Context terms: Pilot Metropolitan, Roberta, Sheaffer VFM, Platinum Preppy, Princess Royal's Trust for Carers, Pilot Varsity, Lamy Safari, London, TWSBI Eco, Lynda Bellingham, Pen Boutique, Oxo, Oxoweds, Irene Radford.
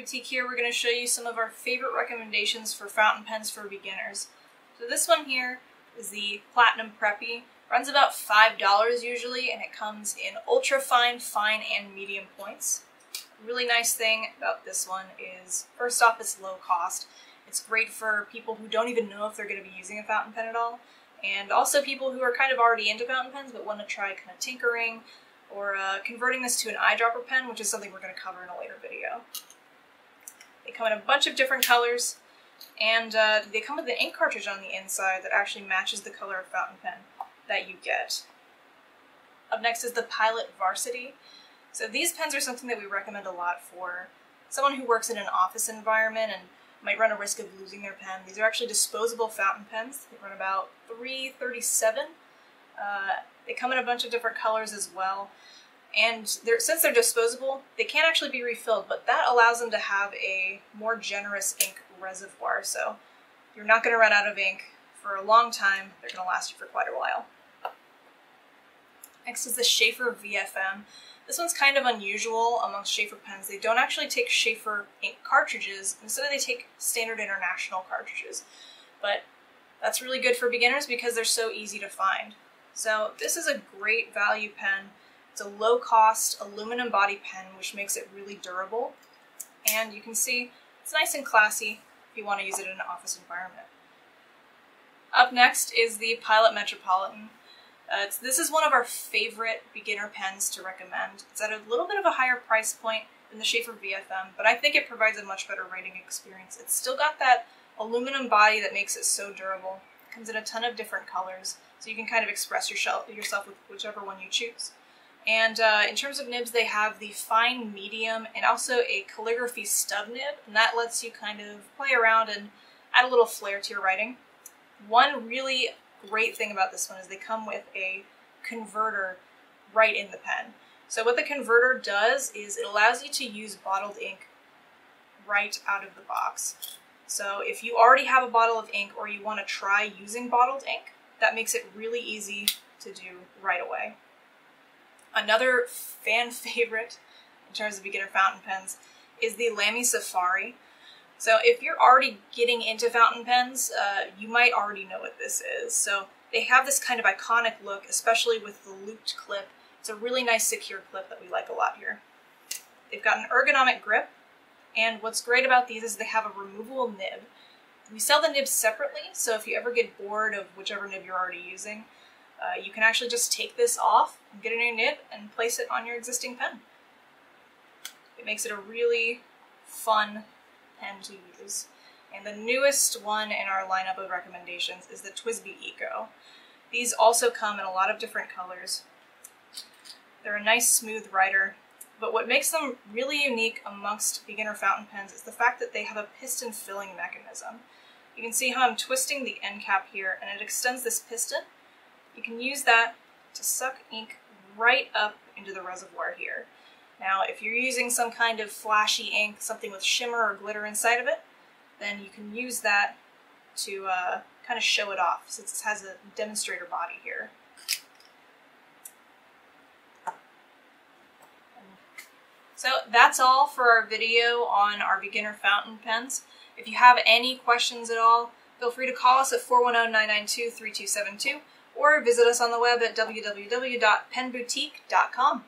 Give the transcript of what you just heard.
Boutique here, we're going to show you some of our favorite recommendations for fountain pens for beginners. So this one here is the Platinum Preppy. Runs about $5 usually, and it comes in ultra fine, and medium points. The really nice thing about this one is, first off, it's low cost. It's great for people who don't even know if they're going to be using a fountain pen at all, and also people who are kind of already into fountain pens but want to try kind of tinkering or converting this to an eyedropper pen, which is something we're going to cover in a later video. They come in a bunch of different colors, and they come with an ink cartridge on the inside that actually matches the color of fountain pen that you get. Up next is the Pilot Varsity. So these pens are something that we recommend a lot for someone who works in an office environment and might run a risk of losing their pen. These are actually disposable fountain pens. They run about $3.37. They come in a bunch of different colors as well. And since they're disposable, they can actually be refilled, but that allows them to have a more generous ink reservoir. So you're not going to run out of ink for a long time. They're going to last you for quite a while. Next is the Sheaffer VFM. This one's kind of unusual amongst Sheaffer pens. They don't actually take Sheaffer ink cartridges. Instead, they take standard international cartridges. But that's really good for beginners because they're so easy to find. So this is a great value pen. It's a low-cost aluminum body pen, which makes it really durable. And you can see it's nice and classy if you want to use it in an office environment. Up next is the Pilot Metropolitan. This is one of our favorite beginner pens to recommend. It's at a little bit of a higher price point than the Sheaffer VFM, but I think it provides a much better writing experience. It's still got that aluminum body that makes it so durable. It comes in a ton of different colors, so you can kind of express yourself with whichever one you choose. And in terms of nibs, they have the fine, medium, and also a calligraphy stub nib, and that lets you kind of play around and add a little flair to your writing. One really great thing about this one is they come with a converter right in the pen. So what the converter does is it allows you to use bottled ink right out of the box. So if you already have a bottle of ink or you want to try using bottled ink, that makes it really easy to do right away. Another fan favorite in terms of beginner fountain pens is the Lamy Safari. So if you're already getting into fountain pens, you might already know what this is. So they have this kind of iconic look, especially with the looped clip. It's a really nice secure clip that we like a lot here. They've got an ergonomic grip, and what's great about these is they have a removable nib. We sell the nibs separately, so if you ever get bored of whichever nib you're already using, you can actually just take this off and get a new nib and place it on your existing pen. It makes it a really fun pen to use. And the newest one in our lineup of recommendations is the TWSBI Eco. These also come in a lot of different colors. They're a nice smooth writer, but what makes them really unique amongst beginner fountain pens is the fact that they have a piston filling mechanism. You can see how I'm twisting the end cap here, and it extends this piston. You can use that to suck ink right up into the reservoir here. Now, if you're using some kind of flashy ink, something with shimmer or glitter inside of it, then you can use that to kind of show it off, since it has a demonstrator body here. So that's all for our video on our beginner fountain pens. If you have any questions at all, feel free to call us at 410-992-3272 or visit us on the web at www.penboutique.com.